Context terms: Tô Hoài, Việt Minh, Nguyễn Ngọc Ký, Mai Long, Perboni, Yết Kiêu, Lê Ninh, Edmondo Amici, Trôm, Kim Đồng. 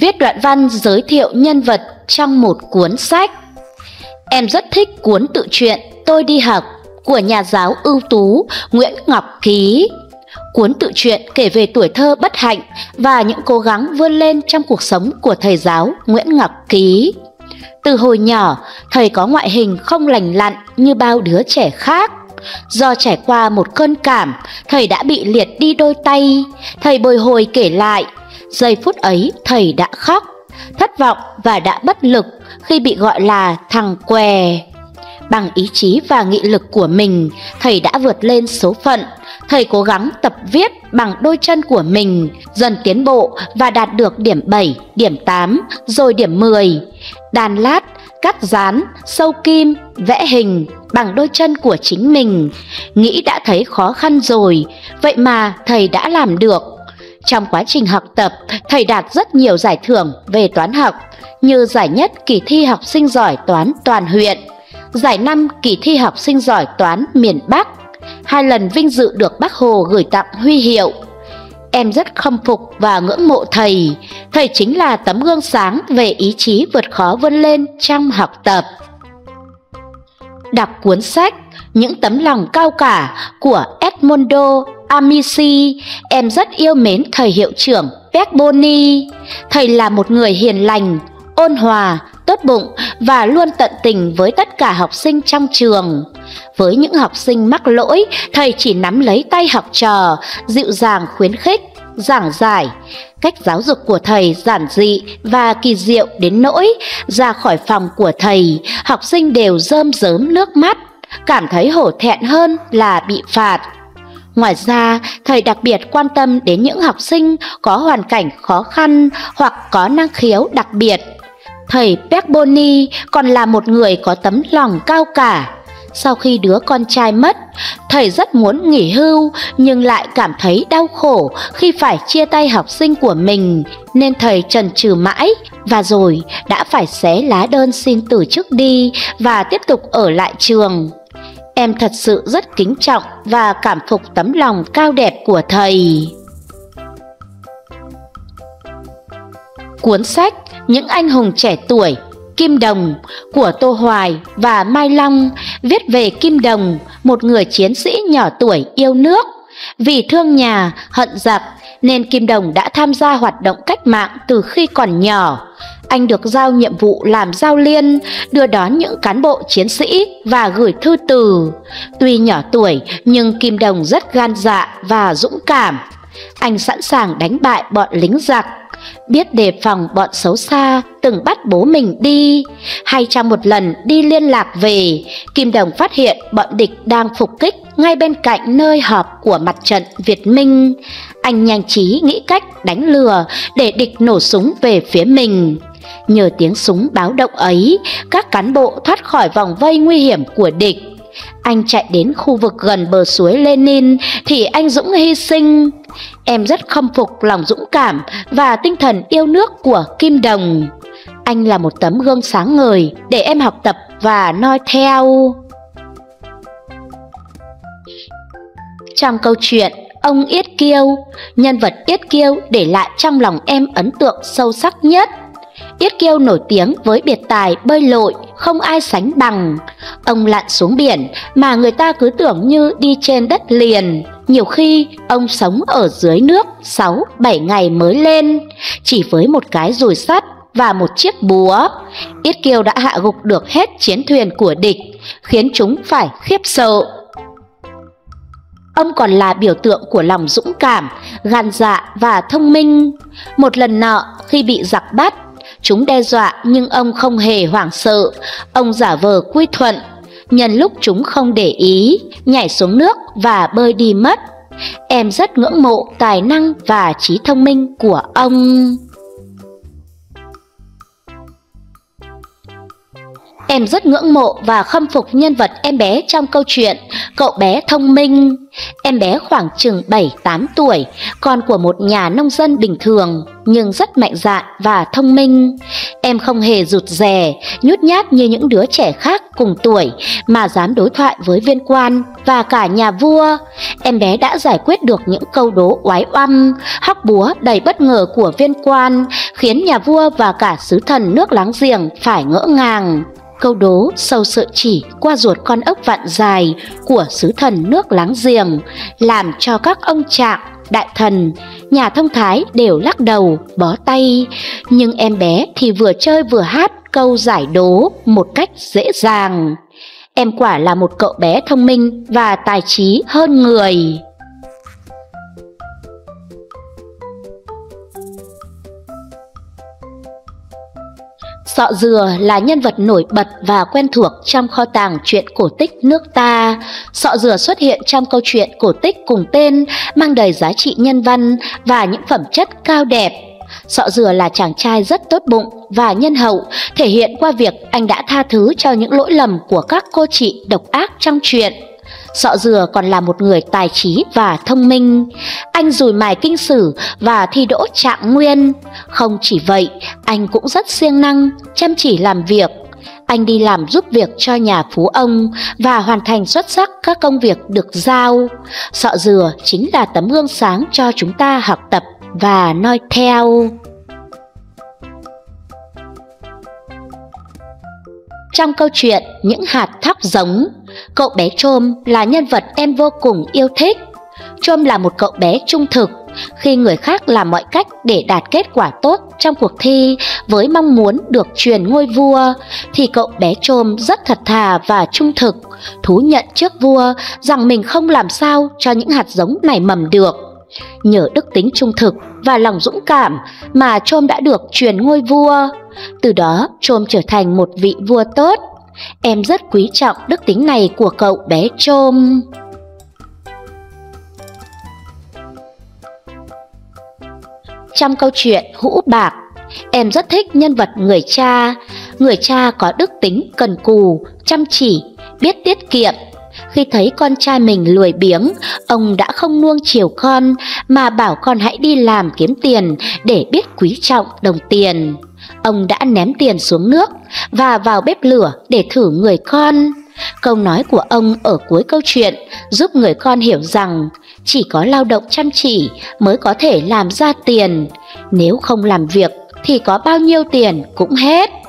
viết đoạn văn giới thiệu nhân vật trong một cuốn sách. Em rất thích cuốn tự truyện Tôi đi học của nhà giáo ưu tú Nguyễn Ngọc Ký. Cuốn tự truyện kể về tuổi thơ bất hạnh và những cố gắng vươn lên trong cuộc sống của thầy giáo Nguyễn Ngọc Ký. Từ hồi nhỏ, thầy có ngoại hình không lành lặn như bao đứa trẻ khác. Do trải qua một cơn cảm, thầy đã bị liệt đi đôi tay. Thầy bồi hồi kể lại, giây phút ấy thầy đã khóc, thất vọng và đã bất lực khi bị gọi là thằng què. Bằng ý chí và nghị lực của mình, thầy đã vượt lên số phận. Thầy cố gắng tập viết bằng đôi chân của mình, dần tiến bộ và đạt được điểm 7, điểm 8, rồi điểm 10. Đan lát, cắt dán, sâu kim, vẽ hình bằng đôi chân của chính mình. Nghĩ đã thấy khó khăn rồi, vậy mà thầy đã làm được. Trong quá trình học tập, thầy đạt rất nhiều giải thưởng về toán học, như giải nhất kỳ thi học sinh giỏi toán toàn huyện, giải năm kỳ thi học sinh giỏi toán miền Bắc, 2 lần vinh dự được Bác Hồ gửi tặng huy hiệu. Em rất khâm phục và ngưỡng mộ thầy. Thầy chính là tấm gương sáng về ý chí vượt khó vươn lên trong học tập. Đọc cuốn sách Những tấm lòng cao cả của Edmondo Amici, em rất yêu mến thầy hiệu trưởng Perboni. Thầy là một người hiền lành, ôn hòa, tốt bụng và luôn tận tình với tất cả học sinh trong trường. Với những học sinh mắc lỗi, thầy chỉ nắm lấy tay học trò, dịu dàng khuyến khích, giảng giải. Cách giáo dục của thầy giản dị và kỳ diệu đến nỗi ra khỏi phòng của thầy, học sinh đều rơm rớm nước mắt, cảm thấy hổ thẹn hơn là bị phạt. Ngoài ra, thầy đặc biệt quan tâm đến những học sinh có hoàn cảnh khó khăn hoặc có năng khiếu đặc biệt. Thầy Perboni còn là một người có tấm lòng cao cả. Sau khi đứa con trai mất, thầy rất muốn nghỉ hưu nhưng lại cảm thấy đau khổ khi phải chia tay học sinh của mình, nên thầy chần chừ mãi và rồi đã phải xé lá đơn xin từ chức đi và tiếp tục ở lại trường. Em thật sự rất kính trọng và cảm phục tấm lòng cao đẹp của thầy. Cuốn sách Những anh hùng trẻ tuổi Kim Đồng của Tô Hoài và Mai Long viết về Kim Đồng, một người chiến sĩ nhỏ tuổi yêu nước. Vì thương nhà, hận giặc nên Kim Đồng đã tham gia hoạt động cách mạng từ khi còn nhỏ. Anh được giao nhiệm vụ làm giao liên, đưa đón những cán bộ chiến sĩ và gửi thư từ. Tuy nhỏ tuổi nhưng Kim Đồng rất gan dạ và dũng cảm. Anh sẵn sàng đánh bại bọn lính giặc, biết đề phòng bọn xấu xa từng bắt bố mình đi. Hay trong một lần đi liên lạc về, Kim Đồng phát hiện bọn địch đang phục kích ngay bên cạnh nơi họp của mặt trận Việt Minh. Anh nhanh trí nghĩ cách đánh lừa để địch nổ súng về phía mình. Nhờ tiếng súng báo động ấy, các cán bộ thoát khỏi vòng vây nguy hiểm của địch. Anh chạy đến khu vực gần bờ suối Lê Ninh thì anh dũng hy sinh. Em rất khâm phục lòng dũng cảm và tinh thần yêu nước của Kim Đồng. Anh là một tấm gương sáng ngời để em học tập và noi theo. Trong câu chuyện Ông Yết Kiêu, nhân vật Yết Kiêu để lại trong lòng em ấn tượng sâu sắc nhất. Yết Kiêu nổi tiếng với biệt tài bơi lội không ai sánh bằng. Ông lặn xuống biển mà người ta cứ tưởng như đi trên đất liền. Nhiều khi ông sống ở dưới nước 6-7 ngày mới lên, chỉ với một cái dùi sắt và một chiếc búa. Yết Kiêu đã hạ gục được hết chiến thuyền của địch, khiến chúng phải khiếp sợ. Ông còn là biểu tượng của lòng dũng cảm, gan dạ và thông minh. Một lần nọ khi bị giặc bắt, chúng đe dọa nhưng ông không hề hoảng sợ. Ông giả vờ quy thuận, nhân lúc chúng không để ý, nhảy xuống nước và bơi đi mất. Em rất ngưỡng mộ tài năng và trí thông minh của ông. Em rất ngưỡng mộ và khâm phục nhân vật em bé trong câu chuyện Cậu bé thông minh. Em bé khoảng chừng 7-8 tuổi, con của một nhà nông dân bình thường, nhưng rất mạnh dạn và thông minh. Em không hề rụt rè, nhút nhát như những đứa trẻ khác cùng tuổi, mà dám đối thoại với viên quan và cả nhà vua. Em bé đã giải quyết được những câu đố oái oăm, hóc búa đầy bất ngờ của viên quan, khiến nhà vua và cả sứ thần nước láng giềng phải ngỡ ngàng. Câu đố sâu sợi chỉ qua ruột con ốc vặn dài của sứ thần nước láng giềng làm cho các ông trạng, đại thần, nhà thông thái đều lắc đầu, bó tay. Nhưng em bé thì vừa chơi vừa hát câu giải đố một cách dễ dàng. Em quả là một cậu bé thông minh và tài trí hơn người. Sọ dừa là nhân vật nổi bật và quen thuộc trong kho tàng truyện cổ tích nước ta. Sọ dừa xuất hiện trong câu chuyện cổ tích cùng tên, mang đầy giá trị nhân văn và những phẩm chất cao đẹp. Sọ dừa là chàng trai rất tốt bụng và nhân hậu, thể hiện qua việc anh đã tha thứ cho những lỗi lầm của các cô chị độc ác trong truyện. Sọ dừa còn là một người tài trí và thông minh. Anh dùi mài kinh sử và thi đỗ trạng nguyên. Không chỉ vậy, anh cũng rất siêng năng, chăm chỉ làm việc. Anh đi làm giúp việc cho nhà phú ông và hoàn thành xuất sắc các công việc được giao. Sọ dừa chính là tấm gương sáng cho chúng ta học tập và noi theo. Trong câu chuyện Những hạt thóc giống, cậu bé Trôm là nhân vật em vô cùng yêu thích. Trôm là một cậu bé trung thực. Khi người khác làm mọi cách để đạt kết quả tốt trong cuộc thi với mong muốn được truyền ngôi vua, thì cậu bé Trôm rất thật thà và trung thực, thú nhận trước vua rằng mình không làm sao cho những hạt giống này mầm được. Nhờ đức tính trung thực và lòng dũng cảm mà Trôm đã được truyền ngôi vua. Từ đó Trôm trở thành một vị vua tốt. Em rất quý trọng đức tính này của cậu bé Trôm. Trong câu chuyện Hũ Bạc, em rất thích nhân vật người cha. Người cha có đức tính cần cù, chăm chỉ, biết tiết kiệm. Khi thấy con trai mình lười biếng, ông đã không nuông chiều con mà bảo con hãy đi làm kiếm tiền để biết quý trọng đồng tiền. Ông đã ném tiền xuống nước và vào bếp lửa để thử người con. Câu nói của ông ở cuối câu chuyện giúp người con hiểu rằng chỉ có lao động chăm chỉ mới có thể làm ra tiền. Nếu không làm việc thì có bao nhiêu tiền cũng hết.